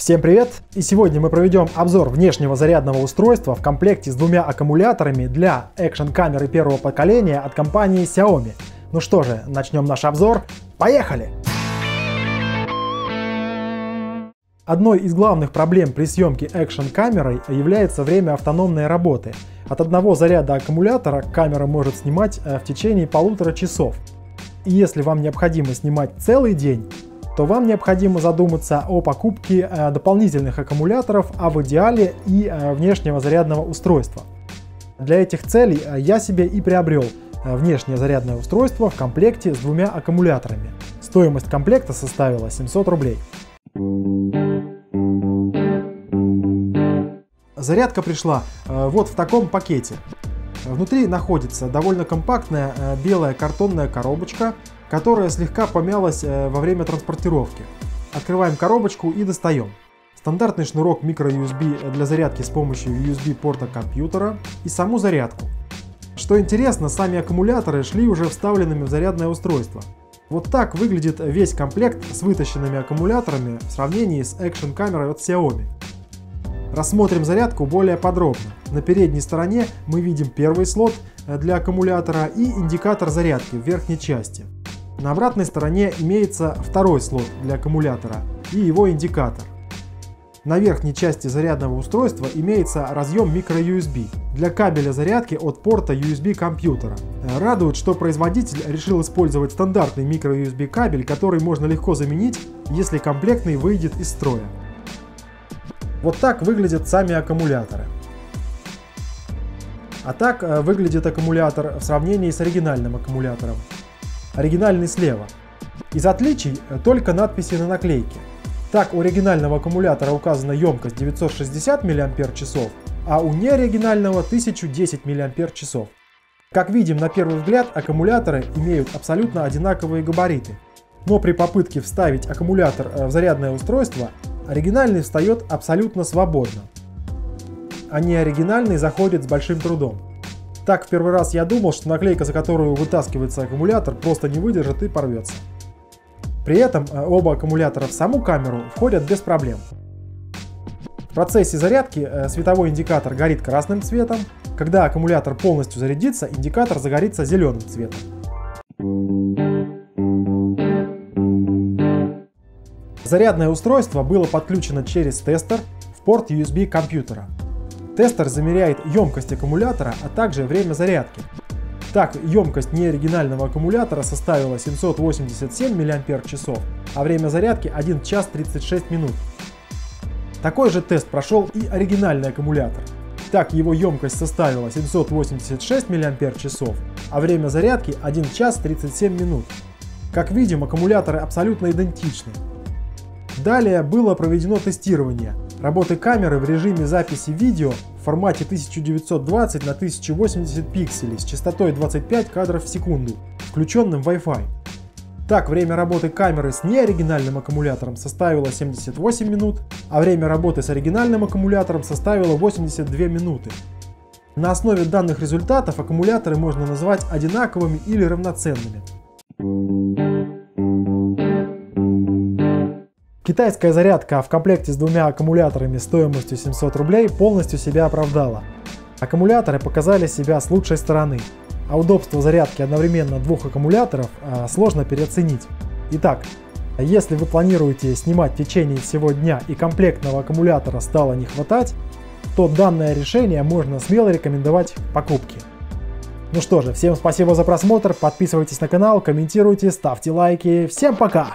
Всем привет! И сегодня мы проведем обзор внешнего зарядного устройства в комплекте с двумя аккумуляторами для экшн-камеры первого поколения от компании Xiaomi. Ну что же, начнем наш обзор. Поехали! Одной из главных проблем при съемке экшн-камерой является время автономной работы. От одного заряда аккумулятора камера может снимать в течение 1,5 часа. И если вам необходимо снимать целый день, то вам необходимо задуматься о покупке дополнительных аккумуляторов, а в идеале и внешнего зарядного устройства. Для этих целей я себе и приобрел внешнее зарядное устройство в комплекте с двумя аккумуляторами. Стоимость комплекта составила 700 рублей. Зарядка пришла вот в таком пакете. Внутри находится довольно компактная белая картонная коробочка, которая слегка помялась во время транспортировки. Открываем коробочку и достаем. Стандартный шнурок microUSB для зарядки с помощью USB порта компьютера и саму зарядку. Что интересно, сами аккумуляторы шли уже вставленными в зарядное устройство. Вот так выглядит весь комплект с вытащенными аккумуляторами в сравнении с экшн-камерой от Xiaomi. Рассмотрим зарядку более подробно. На передней стороне мы видим первый слот для аккумулятора и индикатор зарядки в верхней части. На обратной стороне имеется второй слот для аккумулятора и его индикатор. На верхней части зарядного устройства имеется разъем microUSB для кабеля зарядки от порта USB компьютера. Радует, что производитель решил использовать стандартный microUSB кабель, который можно легко заменить, если комплектный выйдет из строя. Вот так выглядят сами аккумуляторы. А так выглядит аккумулятор в сравнении с оригинальным аккумулятором. Оригинальный слева. Из отличий только надписи на наклейке. Так, у оригинального аккумулятора указана емкость 960 мАч, а у неоригинального 1010 мАч. Как видим, на первый взгляд аккумуляторы имеют абсолютно одинаковые габариты. Но при попытке вставить аккумулятор в зарядное устройство, оригинальный встает абсолютно свободно, а неоригинальный заходит с большим трудом. Так, в первый раз я думал, что наклейка, за которую вытаскивается аккумулятор, просто не выдержит и порвется. При этом оба аккумулятора в саму камеру входят без проблем. В процессе зарядки световой индикатор горит красным цветом. Когда аккумулятор полностью зарядится, индикатор загорится зеленым цветом. Зарядное устройство было подключено через тестер в порт USB компьютера. Тестер замеряет емкость аккумулятора, а также время зарядки. Так, емкость неоригинального аккумулятора составила 787 мАч, а время зарядки 1 час 36 минут. Такой же тест прошел и оригинальный аккумулятор. Так, его емкость составила 786 мАч, а время зарядки 1 час 37 минут. Как видим, аккумуляторы абсолютно идентичны. Далее было проведено тестирование работы камеры в режиме записи видео в формате 1920 на 1080 пикселей с частотой 25 кадров в секунду, включенным Wi-Fi. Так, время работы камеры с неоригинальным аккумулятором составило 78 минут, а время работы с оригинальным аккумулятором составило 82 минуты. На основе данных результатов аккумуляторы можно назвать одинаковыми или равноценными. Китайская зарядка в комплекте с двумя аккумуляторами стоимостью 700 рублей полностью себя оправдала. Аккумуляторы показали себя с лучшей стороны, а удобство зарядки одновременно двух аккумуляторов сложно переоценить. Итак, если вы планируете снимать в течение всего дня и комплектного аккумулятора стало не хватать, то данное решение можно смело рекомендовать к покупке. Ну что же, всем спасибо за просмотр, подписывайтесь на канал, комментируйте, ставьте лайки, всем пока!